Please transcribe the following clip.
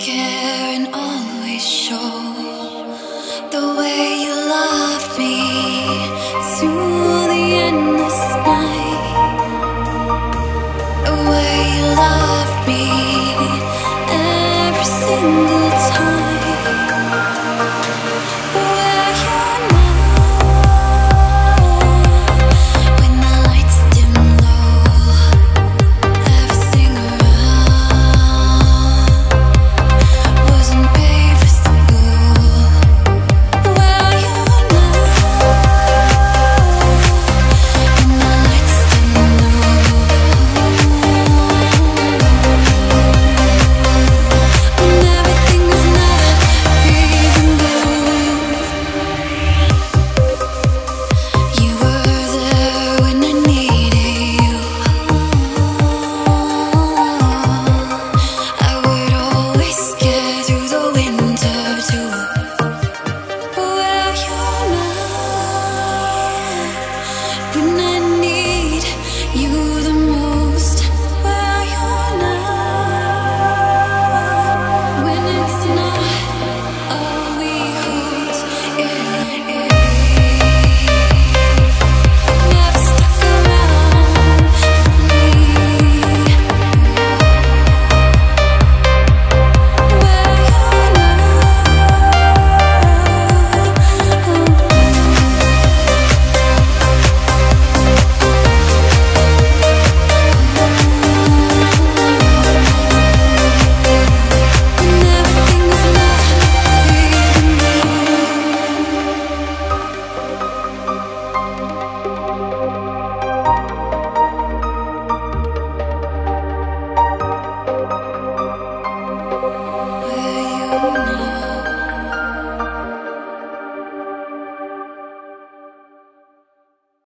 Care and always show the way you love.